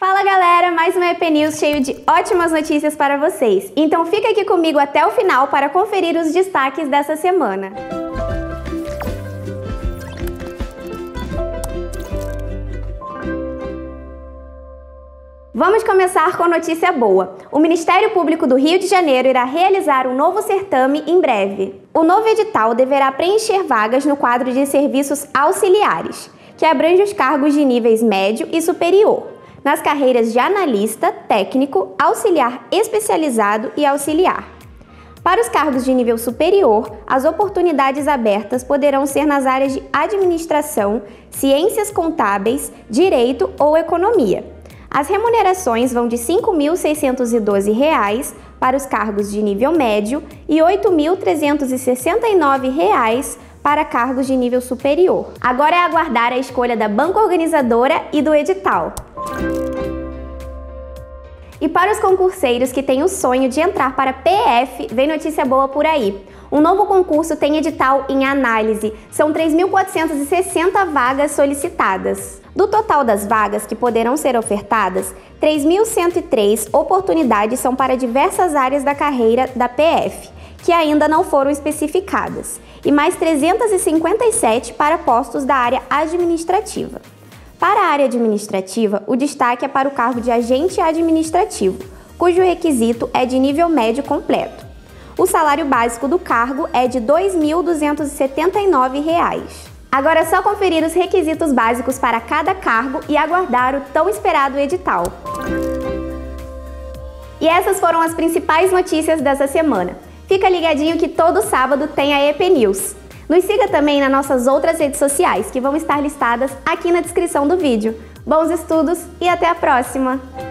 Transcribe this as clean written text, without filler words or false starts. Fala galera, mais uma EP News cheio de ótimas notícias para vocês. Então fica aqui comigo até o final para conferir os destaques dessa semana. Vamos começar com notícia boa. O Ministério Público do Rio de Janeiro irá realizar um novo certame em breve. O novo edital deverá preencher vagas no quadro de serviços auxiliares, que abrange os cargos de níveis médio e superior, nas carreiras de analista, técnico, auxiliar especializado e auxiliar. Para os cargos de nível superior, as oportunidades abertas poderão ser nas áreas de administração, ciências contábeis, direito ou economia. As remunerações vão de R$ 5.612 para os cargos de nível médio e R$ 8.369 para cargos de nível superior. Agora é aguardar a escolha da banca organizadora e do edital. E para os concurseiros que têm o sonho de entrar para PF, vem notícia boa por aí. Um novo concurso tem edital em análise. São 3.460 vagas solicitadas. Do total das vagas que poderão ser ofertadas, 3.103 oportunidades são para diversas áreas da carreira da PF, que ainda não foram especificadas, e mais 357 para postos da área administrativa. Para a área administrativa, o destaque é para o cargo de agente administrativo, cujo requisito é de nível médio completo. O salário básico do cargo é de R$ 2.279. Agora é só conferir os requisitos básicos para cada cargo e aguardar o tão esperado edital. E essas foram as principais notícias dessa semana. Fica ligadinho que todo sábado tem a EP News. Nos siga também nas nossas outras redes sociais, que vão estar listadas aqui na descrição do vídeo. Bons estudos e até a próxima!